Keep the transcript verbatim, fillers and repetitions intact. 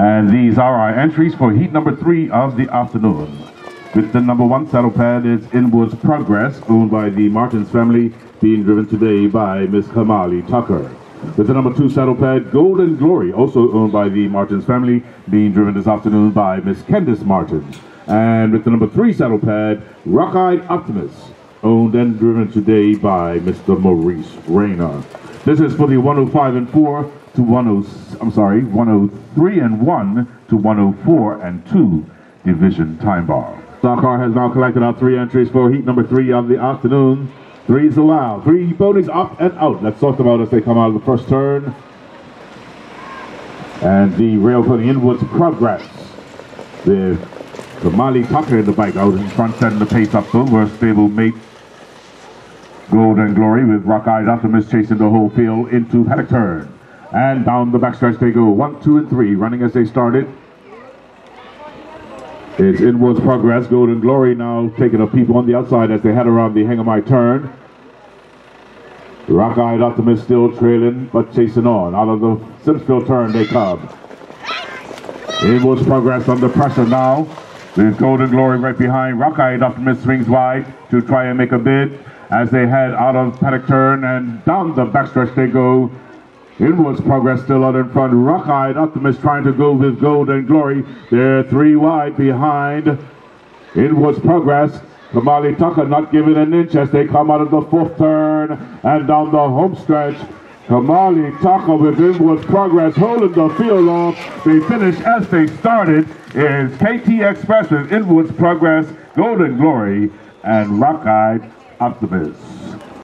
And these are our entries for heat number three of the afternoon. With the number one saddle pad is Inwards Progress, owned by the Martins family, being driven today by Miss Kamali Tucker. With the number two saddle pad, Golden Glory, also owned by the Martins family, being driven this afternoon by Miss Candice Martin. And with the number three saddle pad, Rock-Eyed Optimus, owned and driven today by Mister Maurice Rayner. This is for the one oh five and four to ten, I'm sorry, one oh three and one to one oh four and two division time bar. Saqqar has now collected our three entries for heat number three of the afternoon. Threes allowed. Three ponies up and out. Let's talk about as they come out of the first turn. And the rail pony Inwards Progress. The Kamali Tucker in the bike out in front, setting the pace up over stable mate Golden Glory, with Rock-Eyed Optimus chasing the whole field into haddock turn. And down the backstretch they go. One, two, and three running as they started. It's Inwards Progress, Golden Glory now taking a peep on the outside as they head around the Hangamai turn. Rock-Eyed Optimus still trailing but chasing on. Out of the Simsville turn they come. Inwards Progress under pressure now, with Golden Glory right behind. Rock-Eyed Optimus swings wide to try and make a bid as they head out of paddock turn, and down the backstretch they go. Inwards Progress still out in front. Rock-Eyed Optimus trying to go with Golden Glory. They're three wide behind Inwards Progress. Kamali Tucker not giving an inch as they come out of the fourth turn and down the home stretch. Kamali Tucker with Inwards Progress holding the field off. They finish as they started. Is K T Express with Inwards Progress, Golden Glory, and Rock-Eyed Optimus.